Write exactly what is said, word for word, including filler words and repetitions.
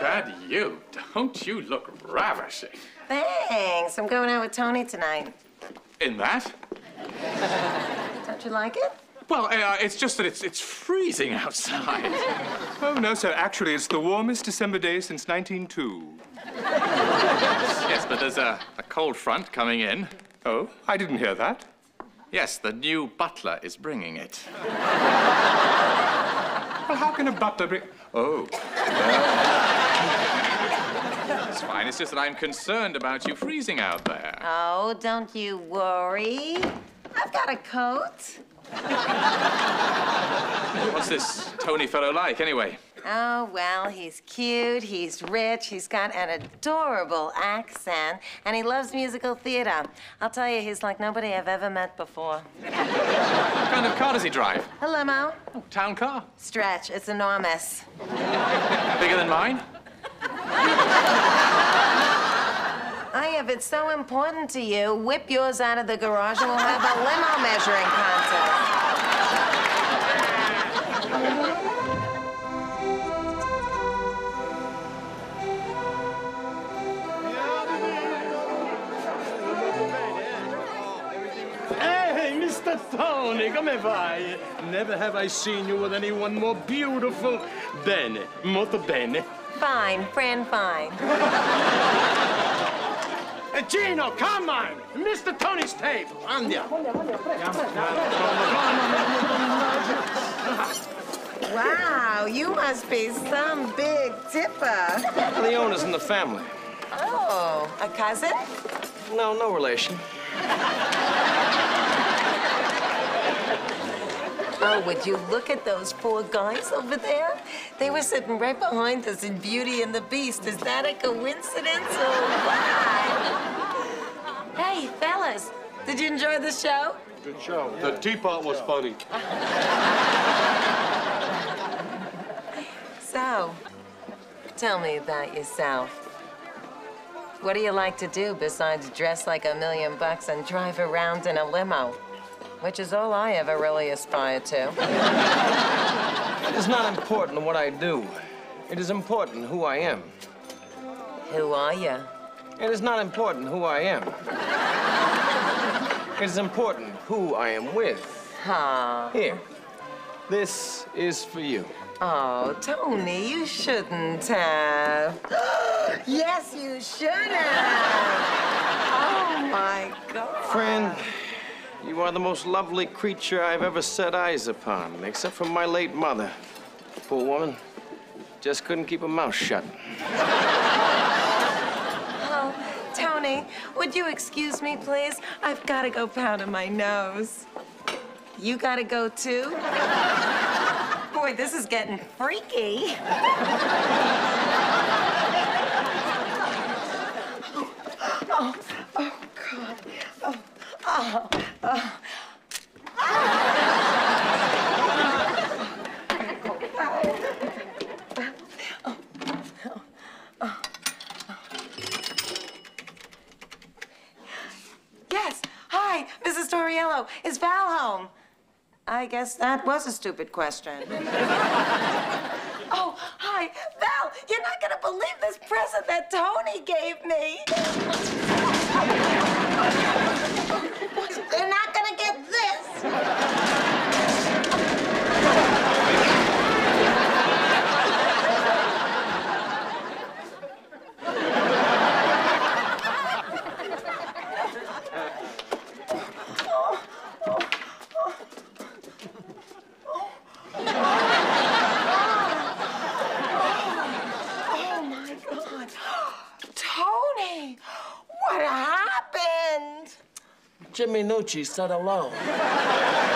God, you. Don't you look ravishing. Thanks. I'm going out with Tony tonight. In that? Don't you like it? Well, uh, it's just that it's, it's freezing outside. Oh, no, sir. Actually, it's the warmest December day since nineteen oh two. Yes, but there's a, a cold front coming in. Oh, I didn't hear that. Yes, the new butler is bringing it. Well, how can a butler bring... Oh. It's fine. It's just that I'm concerned about you freezing out there. Oh, don't you worry. I've got a coat. What's this Tony fellow like, anyway? Oh, well, he's cute, he's rich, he's got an adorable accent, and he loves musical theater. I'll tell you, he's like nobody I've ever met before. What kind of car does he drive? A limo. Oh, town car? Stretch. It's enormous. Bigger than mine? Anya, if it's so important to you, whip yours out of the garage and we'll have a limo measuring contest. Hey, Mister Tony, come vai? Never have I seen you with anyone more beautiful. Bene, molto bene. Fine, Fran Fine. Gino, come on! Mister Tony's table! Anya! Wow, you must be some big tipper. Leona's in the family. Oh, a cousin? No, no relation. Oh, would you look at those poor guys over there? They were sitting right behind us in Beauty and the Beast. Is that a coincidence or what? Hey, fellas, did you enjoy the show? Good show. Yeah. The teapot was funny. So, tell me about yourself. What do you like to do besides dress like a million bucks and drive around in a limo? Which is all I ever really aspire to. It is not important what I do. It is important who I am. Who are you? It is not important who I am. It is important who I am with. Huh. Here. This is for you. Oh, Tony, you shouldn't have. Yes, you should have. Oh, my God. Friend. You are the most lovely creature I've ever set eyes upon, except for my late mother. Poor woman, just couldn't keep her mouth shut. Oh, Tony, would you excuse me, please? I've got to go powder my nose. You got to go, too? Boy, this is getting freaky. Oh, oh, oh, God. Oh. Oh, oh, oh. Oh, oh, oh, yes, hi, Missus Torriello. Is Val home? I guess that was a stupid question. Oh, hi, Val, you're not gonna believe this present that Tony gave me. They're not gonna get this. Oh, oh, oh, oh. Oh, oh my God. Tony, what happened? Jimmy Nucci said hello.